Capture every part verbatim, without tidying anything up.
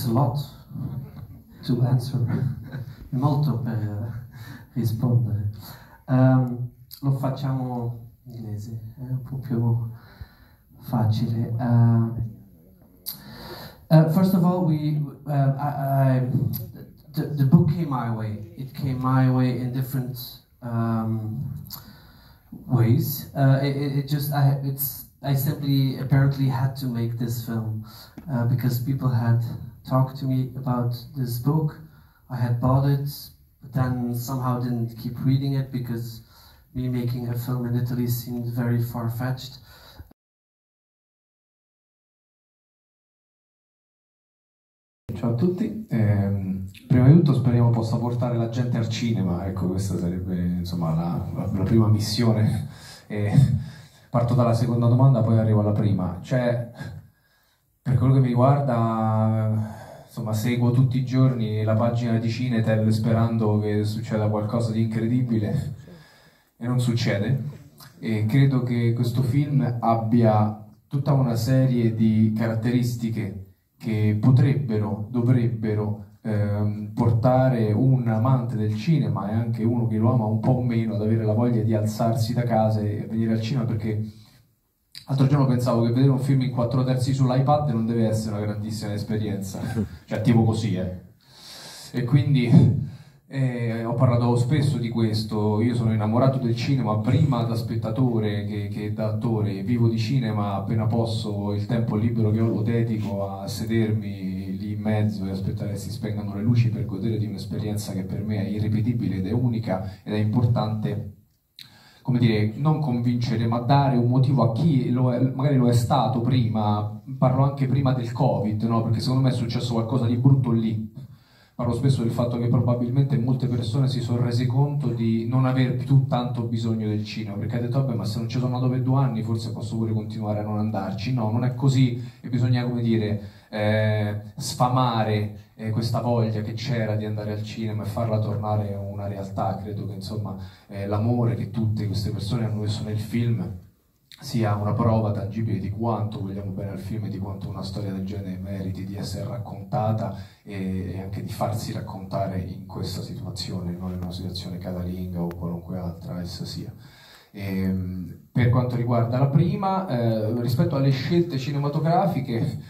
It's a lot to answer, è molto per rispondere. Um, lo facciamo in inglese, è un po' più facile. Uh, uh, first of all, we, uh, I, I, the, the book came my way. It came my way in different um, ways. Uh, it, it just, I, it's, I simply apparently had to make this film uh, because people had talked to me about this book. I had bought it, but then somehow didn't keep reading it because me making a film in Italy seemed very far-fetched. Ciao a tutti, eh, prima di tutto speriamo possa portare la gente al cinema, ecco questa sarebbe insomma la, la, la prima missione. Eh, parto dalla seconda domanda, poi arrivo alla prima. Cioè, per quello che mi riguarda, insomma, seguo tutti i giorni la pagina di Cinetel sperando che succeda qualcosa di incredibile e non succede, e credo che questo film abbia tutta una serie di caratteristiche che potrebbero, dovrebbero ehm, portare un amante del cinema e anche uno che lo ama un po' meno ad avere la voglia di alzarsi da casa e venire al cinema, perché l'altro giorno pensavo che vedere un film in quattro terzi sull'iPad non deve essere una grandissima esperienza, cioè tipo così, eh. E quindi eh, ho parlato spesso di questo, io sono innamorato del cinema prima da spettatore che, che da attore, vivo di cinema, appena posso il tempo libero che ho lo dedico a sedermi lì in mezzo e aspettare che si spengano le luci per godere di un'esperienza che per me è irripetibile ed è unica ed è importante, come dire, non convincere ma dare un motivo a chi lo è, magari lo è stato prima, parlo anche prima del Covid, no? Perché secondo me è successo qualcosa di brutto lì. Parlo spesso del fatto che probabilmente molte persone si sono rese conto di non aver più tanto bisogno del cinema, perché ha detto, vabbè, ma se non ci sono andato per due anni forse posso pure continuare a non andarci. No, non è così, e bisogna, come dire, eh, sfamare eh, questa voglia che c'era di andare al cinema e farla tornare una realtà. Credo che, insomma, eh, l'amore che tutte queste persone hanno messo nel film sia una prova tangibile di quanto vogliamo bene al film e di quanto una storia del genere meriti di essere raccontata e anche di farsi raccontare in questa situazione, non in una situazione casalinga o qualunque altra essa sia. E, per quanto riguarda la prima, eh, rispetto alle scelte cinematografiche,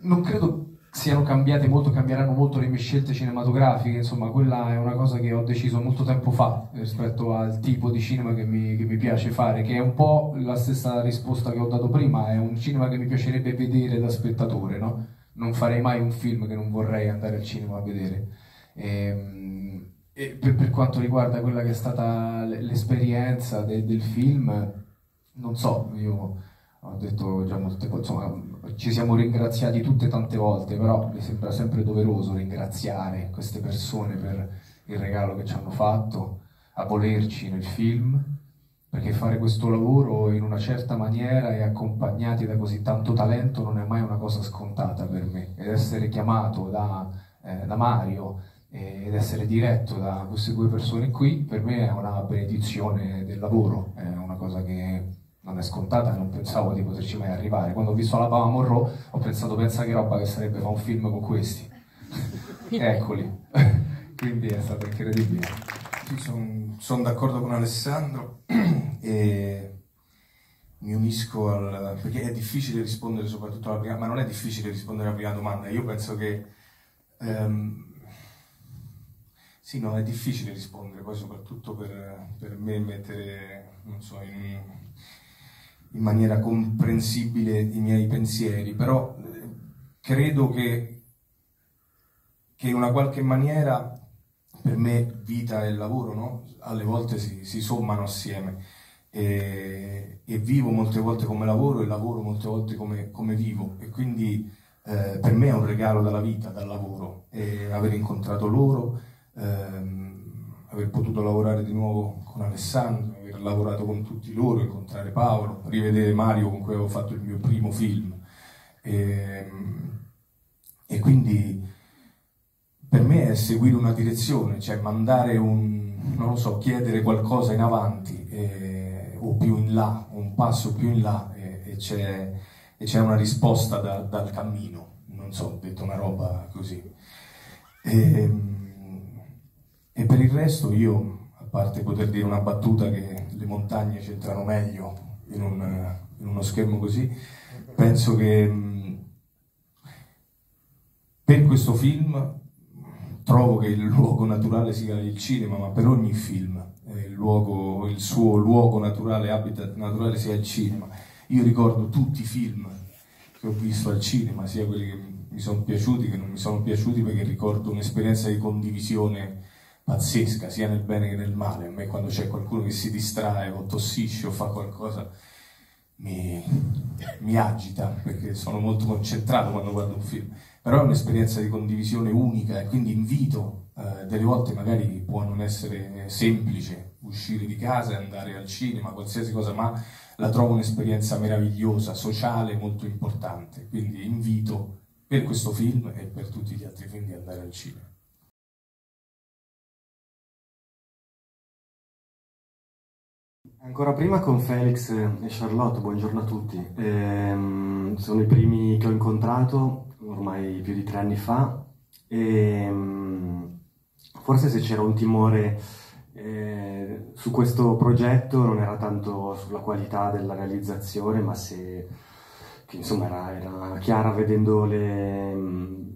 non credo siano cambiate molto, cambieranno molto le mie scelte cinematografiche, insomma quella è una cosa che ho deciso molto tempo fa rispetto al tipo di cinema che mi, che mi piace fare, che è un po' la stessa risposta che ho dato prima, è un cinema che mi piacerebbe vedere da spettatore, no? Non farei mai un film che non vorrei andare al cinema a vedere. E, e per, per quanto riguarda quella che è stata l'esperienza de, del film, non so, io ho detto già molte volte, insomma ci siamo ringraziati tutte tante volte, però mi sembra sempre doveroso ringraziare queste persone per il regalo che ci hanno fatto, a volerci nel film, perché fare questo lavoro in una certa maniera e accompagnati da così tanto talento non è mai una cosa scontata per me, ed essere chiamato da, eh, da Mario eh, ed essere diretto da queste due persone qui per me è una benedizione del lavoro, è una cosa che non è scontata e non pensavo di poterci mai arrivare. Quando ho visto la Pava Moreau ho pensato, pensa che roba che sarebbe fare un film con questi. Eccoli. Quindi è stato incredibile. Sono son d'accordo con Alessandro e mi unisco al... perché è difficile rispondere soprattutto alla prima, ma non è difficile rispondere alla prima domanda. Io penso che... Um, sì, no, è difficile rispondere, poi soprattutto per, per me mettere, non so, in... in maniera comprensibile i miei pensieri, però eh, credo che, che in una qualche maniera per me vita e lavoro, no? Alle volte si, si sommano assieme e, e vivo molte volte come lavoro e lavoro molte volte come, come vivo, e quindi eh, per me è un regalo dalla vita, dal lavoro, e aver incontrato loro, ehm, aver potuto lavorare di nuovo con Alessandro, lavorato con tutti loro, incontrare Paolo, rivedere Mario con cui avevo fatto il mio primo film, e, e quindi per me è seguire una direzione, cioè mandare un, non lo so, chiedere qualcosa in avanti e, o più in là, un passo più in là, e, e c'è una risposta da, dal cammino, non so, ho detto una roba così. E, e per il resto io, a parte poter dire una battuta che le montagne c'entrano meglio in, un, in uno schermo così, penso che per questo film trovo che il luogo naturale sia il cinema, ma per ogni film il, luogo, il suo luogo naturale, habitat naturale sia il cinema. Io ricordo tutti i film che ho visto al cinema, sia quelli che mi sono piaciuti che non mi sono piaciuti, perché ricordo un'esperienza di condivisione pazzesca, sia nel bene che nel male. A me quando c'è qualcuno che si distrae o tossisce o fa qualcosa mi, mi agita, perché sono molto concentrato quando guardo un film, però è un'esperienza di condivisione unica e quindi invito, eh, delle volte magari può non essere semplice uscire di casa e andare al cinema, qualsiasi cosa, ma la trovo un'esperienza meravigliosa, sociale, molto importante, quindi invito per questo film e per tutti gli altri film di andare al cinema. Ancora prima con Felix e Charlotte, buongiorno a tutti, ehm, sono i primi che ho incontrato ormai più di tre anni fa e forse se c'era un timore eh, su questo progetto non era tanto sulla qualità della realizzazione, ma se che, insomma era, era chiara vedendo le,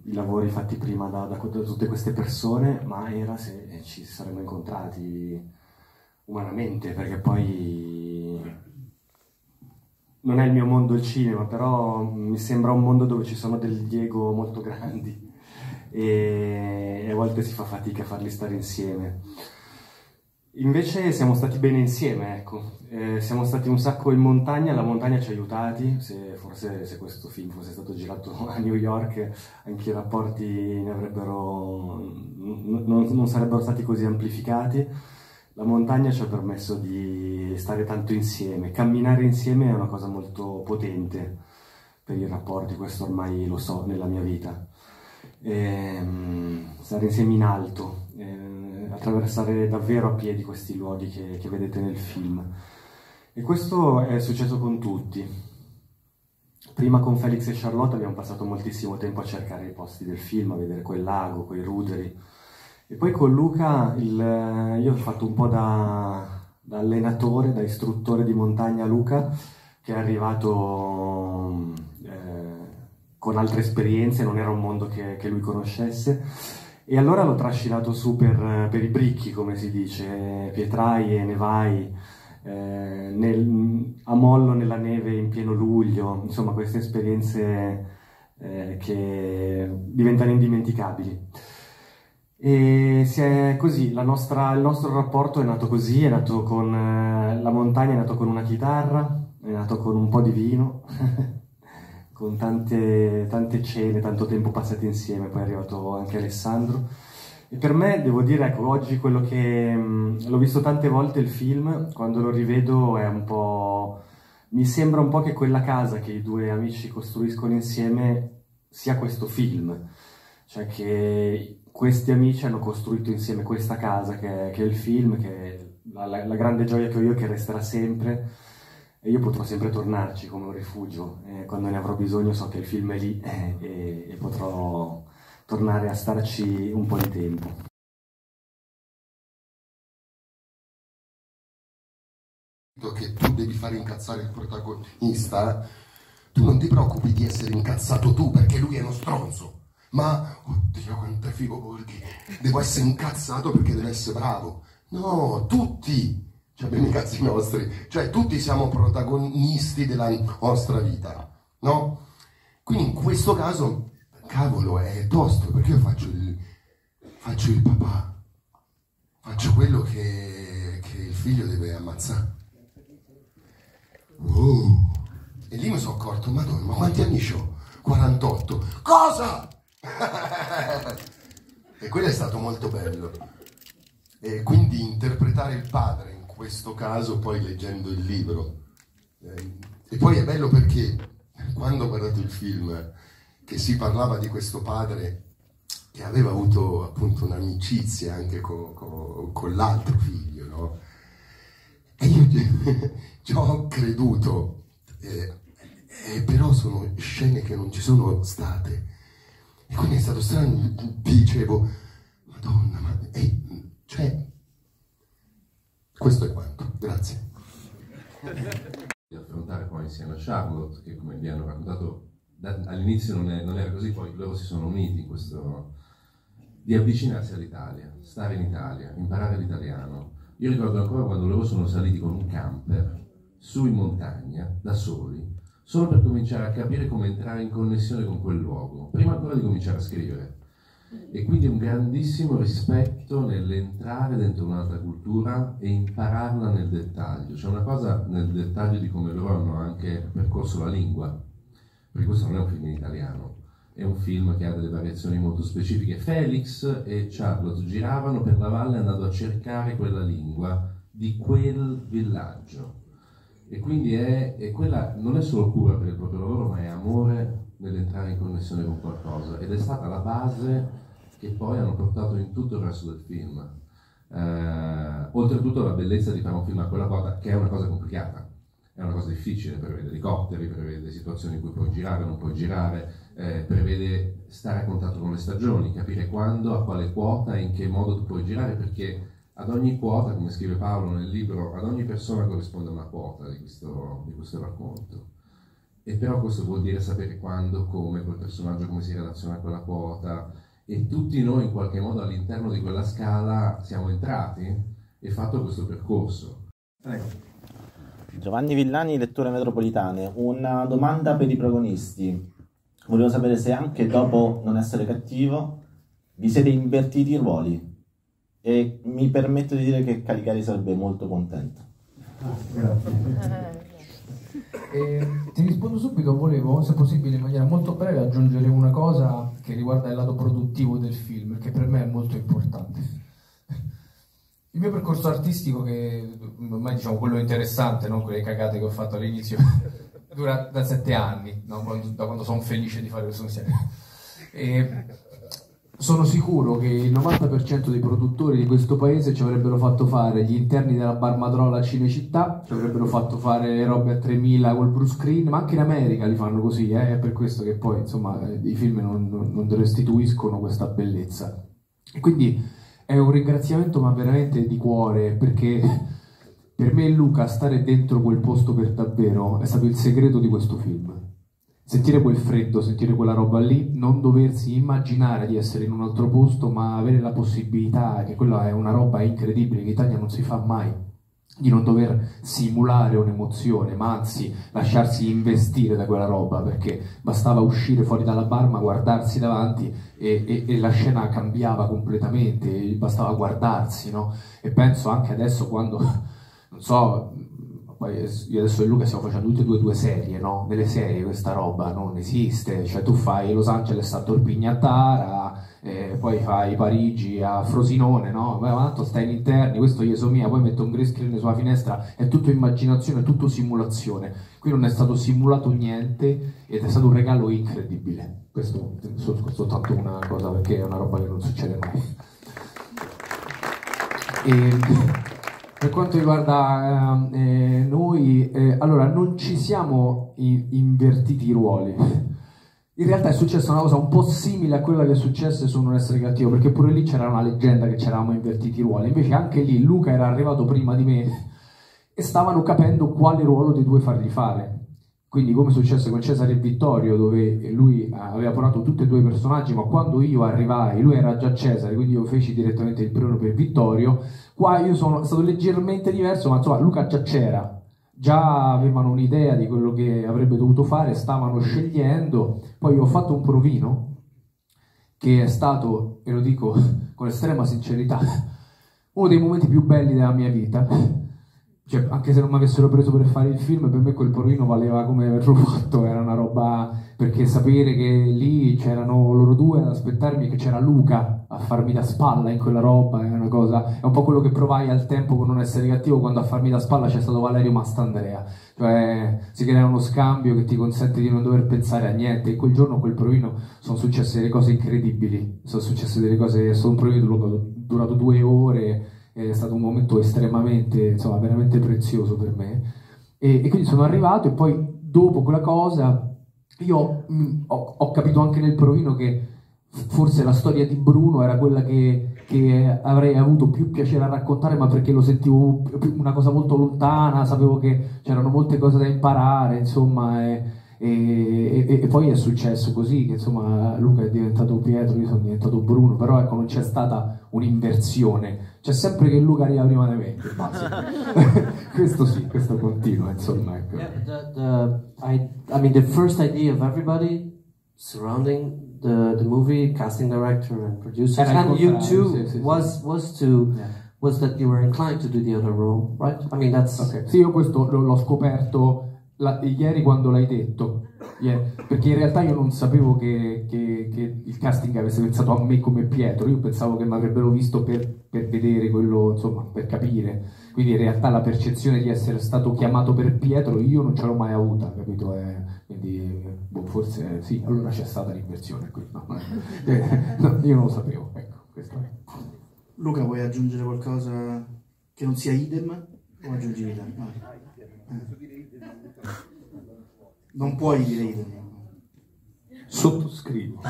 i lavori fatti prima da, da, da tutte queste persone, ma era se ci saremmo incontrati umanamente, perché poi non è il mio mondo il cinema, però mi sembra un mondo dove ci sono degli ego molto grandi e a volte si fa fatica a farli stare insieme. Invece siamo stati bene insieme, ecco, eh, siamo stati un sacco in montagna, la montagna ci ha aiutati, se, forse se questo film fosse stato girato a New York anche i rapporti ne avrebbero, non, non sarebbero stati così amplificati. La montagna ci ha permesso di stare tanto insieme, camminare insieme è una cosa molto potente per i rapporti, questo ormai lo so nella mia vita. Ehm, stare insieme in alto, ehm, attraversare davvero a piedi questi luoghi che, che vedete nel film. E questo è successo con tutti. Prima con Felix e Charlotte abbiamo passato moltissimo tempo a cercare i posti del film, a vedere quel lago, quei ruderi. E poi con Luca il, io ho fatto un po' da, da allenatore, da istruttore di montagna a Luca, che è arrivato eh, con altre esperienze, non era un mondo che, che lui conoscesse, e allora l'ho trascinato su per, per i bricchi, come si dice, pietraie, nevai, eh, nel, a mollo nella neve in pieno luglio, insomma queste esperienze eh, che diventano indimenticabili. E si è così, la nostra, il nostro rapporto è nato così, è nato con eh, la montagna, è nato con una chitarra, è nato con un po' di vino, con tante, tante cene, tanto tempo passato insieme, poi è arrivato anche Alessandro. E per me, devo dire, ecco, oggi quello che... l'ho visto tante volte il film, quando lo rivedo è un po'... mi sembra un po' che quella casa che i due amici costruiscono insieme sia questo film, cioè che... questi amici hanno costruito insieme questa casa che è, che è il film, che è la, la, la grande gioia che ho io, che resterà sempre e io potrò sempre tornarci come un rifugio. Eh, quando ne avrò bisogno so che il film è lì eh, e, e potrò tornare a starci un po' di tempo. Che tu devi fare incazzare il protagonista, tu non ti preoccupi di essere incazzato tu perché lui è uno stronzo. Ma, oddio quanto è figo Borghi, devo essere incazzato perché deve essere bravo. No, tutti abbiamo i cazzi nostri, cioè tutti siamo protagonisti della nostra vita, no? Quindi in questo caso, cavolo, è tosto, perché io faccio il, faccio il papà, faccio quello che, che il figlio deve ammazzare. Wow. E lì mi sono accorto, madonna, ma quanti anni c'ho? quarantotto. Cosa? E quello è stato molto bello, e quindi interpretare il padre in questo caso, poi leggendo il libro, e poi è bello perché quando ho guardato il film che si parlava di questo padre che aveva avuto appunto un'amicizia anche con, con, con l'altro figlio, no? E io ci ho creduto, eh, eh, però sono scene che non ci sono state. E quindi è stato strano, dicevo, Madonna, ma... E, cioè... Questo è quanto, grazie. Di affrontare poi insieme a Charlotte, che come vi hanno raccontato all'inizio non, non era così, poi loro si sono uniti in questo... di avvicinarsi all'Italia, stare in Italia, imparare l'italiano. Io ricordo ancora quando loro sono saliti con un camper su in montagna, da soli, solo per cominciare a capire come entrare in connessione con quel luogo, prima ancora di cominciare a scrivere. E quindi un grandissimo rispetto nell'entrare dentro un'altra cultura e impararla nel dettaglio. C'è una cosa nel dettaglio di come loro hanno anche percorso la lingua, perché questo non è un film in italiano, è un film che ha delle variazioni molto specifiche. Felix e Charlotte giravano per la valle andando a cercare quella lingua di quel villaggio. E quindi è, è quella non è solo cura per il proprio lavoro, ma è amore nell'entrare in connessione con qualcosa, ed è stata la base che poi hanno portato in tutto il resto del film. Eh, oltretutto la bellezza di fare un film a quella volta, che è una cosa complicata, è una cosa difficile, prevede elicotteri, prevede situazioni in cui puoi girare o non puoi girare, eh, prevede stare a contatto con le stagioni, capire quando, a quale quota e in che modo tu puoi girare, perché ad ogni quota, come scrive Paolo nel libro, ad ogni persona corrisponde una quota di questo, di questo racconto. E però questo vuol dire sapere quando, come, quel personaggio, come si relaziona a quella quota. E tutti noi in qualche modo all'interno di quella scala siamo entrati e fatto questo percorso. Ecco. Giovanni Villani, Letture Metropolitane. Una domanda per i protagonisti. Volevo sapere se anche dopo Non essere cattivo vi siete invertiti i ruoli. E mi permetto di dire che Caligari sarebbe molto contento. Ah, grazie. Eh, ti rispondo subito, volevo, se possibile, in maniera molto breve aggiungere una cosa che riguarda il lato produttivo del film, che per me è molto importante. Il mio percorso artistico, che ormai diciamo quello interessante, non quelle cagate che ho fatto all'inizio, dura da sette anni, no? Da quando sono felice di fare questo insieme. E... sono sicuro che il novanta per cento dei produttori di questo paese ci avrebbero fatto fare gli interni della bar Madrolaa a Cinecittà, ci avrebbero fatto fare le robe a tremila col blue screen, ma anche in America li fanno così, eh? È per questo che poi insomma i film non, non, non restituiscono questa bellezza. Quindi è un ringraziamento, ma veramente di cuore, perché per me e Luca stare dentro quel posto per davvero è stato il segreto di questo film. Sentire quel freddo, sentire quella roba lì, non doversi immaginare di essere in un altro posto, ma avere la possibilità, che quella è una roba incredibile, che in Italia non si fa mai, di non dover simulare un'emozione, ma anzi lasciarsi investire da quella roba, perché bastava uscire fuori dalla bar, ma guardarsi davanti e, e, e la scena cambiava completamente, bastava guardarsi, no? E penso anche adesso quando, non so... Io adesso e Luca stiamo facendo tutte e due due serie, no? Nelle serie questa roba non esiste, cioè tu fai Los Angeles a Torpignatara, eh, poi fai Parigi a Frosinone, no? Ma tanto stai in interni, questo gli esomia, poi metto un green screen sulla finestra, è tutto immaginazione, è tutto simulazione. Qui non è stato simulato niente ed è stato un regalo incredibile. Questo è soltanto una cosa, perché è una roba che non succede mai. E... Per quanto riguarda eh, noi, eh, allora non ci siamo in invertiti i ruoli. In realtà è successa una cosa un po' simile a quella che è successa su Non essere cattivo, perché pure lì c'era una leggenda che c'eravamo invertiti i ruoli, invece anche lì Luca era arrivato prima di me e stavano capendo quale ruolo dei due fargli fare. Quindi come è successo con Cesare e Vittorio, dove lui aveva portato tutti e due i personaggi, ma quando io arrivai lui era già Cesare, quindi io feci direttamente il Bruno per Vittorio. Qua io sono stato leggermente diverso, ma insomma Luca già c'era, già avevano un'idea di quello che avrebbe dovuto fare, stavano scegliendo. Poi io ho fatto un provino che è stato, e lo dico con estrema sincerità, uno dei momenti più belli della mia vita. Cioè, anche se non mi avessero preso per fare il film, per me quel provino valeva come averlo fatto, era una roba... Perché sapere che lì c'erano loro due ad aspettarmi, che c'era Luca a farmi da spalla in quella roba, è una cosa... È un po' quello che provai al tempo con Non essere cattivo, quando a farmi da spalla c'è stato Valerio Mastandrea. Cioè, si crea uno scambio che ti consente di non dover pensare a niente. E quel giorno, quel provino, sono successe delle cose incredibili. Sono successe delle cose... È stato un provino durato due ore... È stato un momento estremamente, insomma, veramente prezioso per me. E, e quindi sono arrivato, e poi dopo quella cosa io mh, ho, ho capito anche nel provino che forse la storia di Bruno era quella che, che avrei avuto più piacere a raccontare, ma perché lo sentivo una cosa molto lontana, sapevo che c'erano molte cose da imparare, insomma, e, e, e, e poi è successo così, che insomma Luca è diventato Pietro, io sono diventato Bruno, però ecco, non c'è stata un'inversione, c'è sempre che Luca arriva prima di me, questo sì, questo continua, insomma, ecco. Yeah, that, uh, I, I mean, the first idea of everybody surrounding the the movie, casting director and producer, and, and you too, was was to yeah. was that you were inclined to do the other role, right? I mean, that's okay. Sì, io questo l'ho scoperto la, ieri quando l'hai detto, yeah. Perché in realtà io non sapevo che, che, che il casting avesse pensato a me come Pietro, io pensavo che mi avrebbero visto per, per vedere quello, insomma, per capire, quindi in realtà la percezione di essere stato chiamato per Pietro io non ce l'ho mai avuta, capito? Eh, quindi boh, forse sì, allora c'è stata l'inversione qui, no, eh, no, io non lo sapevo, ecco, questo è. Luca, vuoi aggiungere qualcosa che non sia idem? O aggiungi idem? No. Eh. Non puoi dire idem. Sottoscrivo.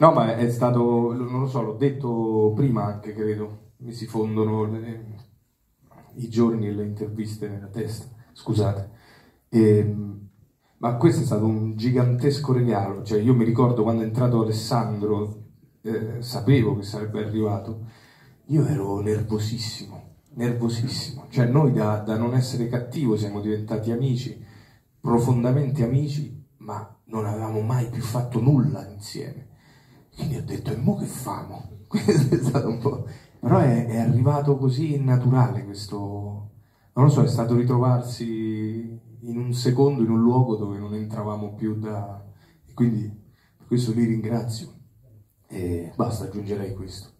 No, ma è stato, non lo so, l'ho detto prima anche, credo, mi si fondono le, i giorni e le interviste nella testa, scusate. E, ma questo è stato un gigantesco regalo, cioè io mi ricordo quando è entrato Alessandro, eh, sapevo che sarebbe arrivato, io ero nervosissimo, nervosissimo, cioè noi da, da non essere cattivo siamo diventati amici, profondamente amici, ma non avevamo mai più fatto nulla insieme. Quindi ho detto, e mo che famo? Questo è stato un po'... Però è, è arrivato così naturale questo... Non lo so, è stato ritrovarsi in un secondo in un luogo dove non entravamo più da... E quindi per questo li ringrazio. E basta, aggiungerei questo.